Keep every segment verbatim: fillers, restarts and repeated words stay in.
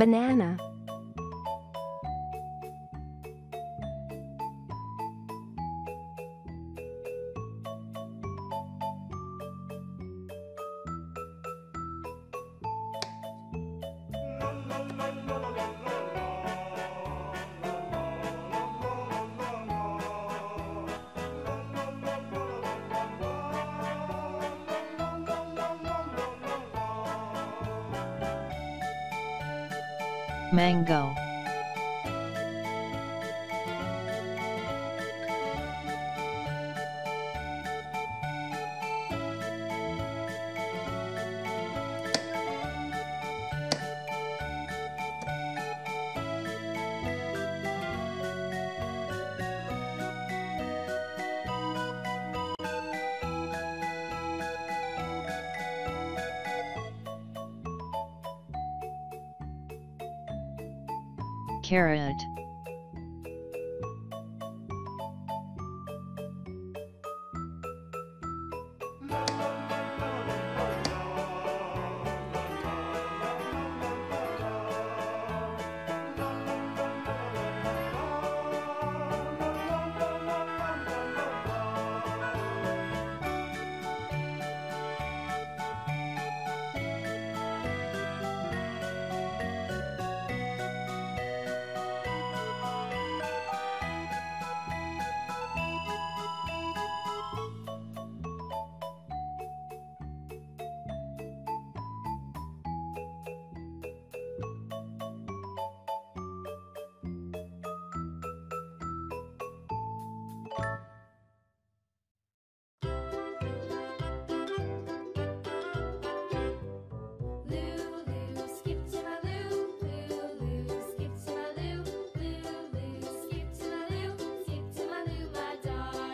Banana. Mango. Carrot.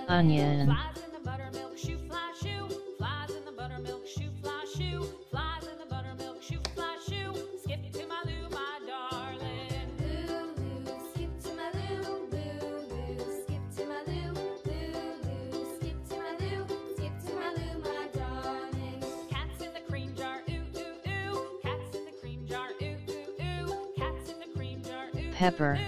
Onion. Flies in the buttermilk shoe fly shoe. Flies in the buttermilk shoe fly shoe. Flies in the buttermilk shoe fly shoe. Skip to my loo, my darling. Loo loo, skip to my loo. Loo loo, skip to my loo. Loo loo, skip to my loo. Skip to my loo, my darling. Cats in the cream jar, ooh ooh ooh. Cats in the cream jar, ooh ooh ooh. Cats in the cream jar, ooh. Pepper.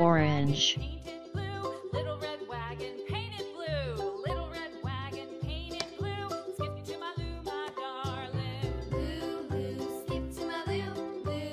Orange. Skip to my loo, my darling. Loo, loo, skip to my loo, loo, loo, skip to my loo, my darling.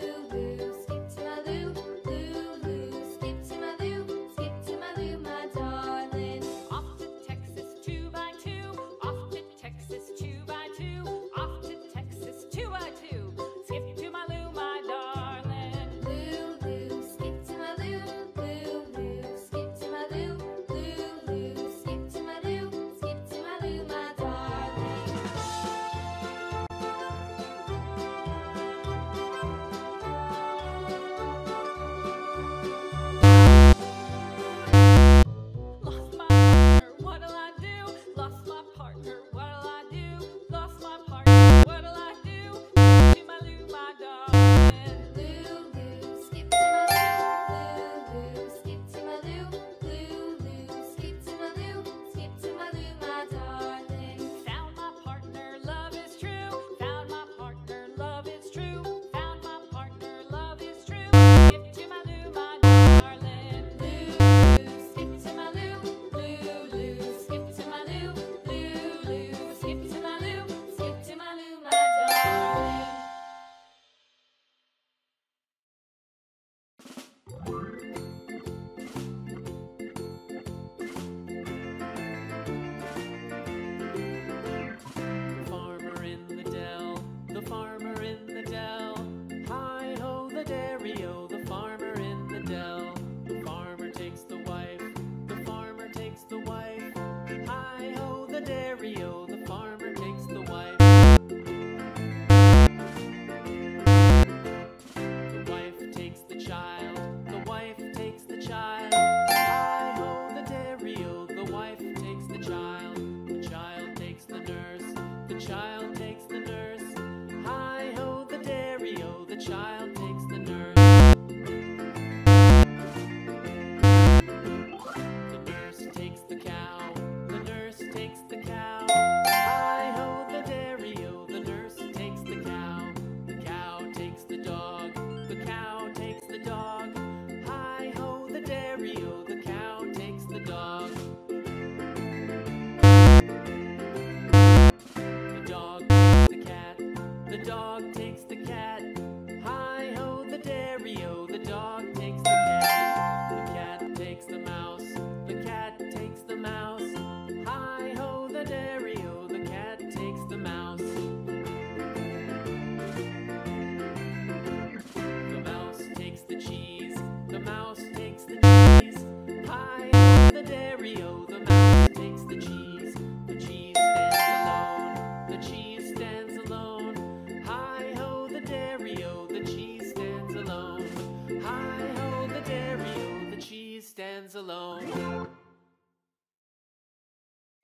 alone.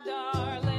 Darling.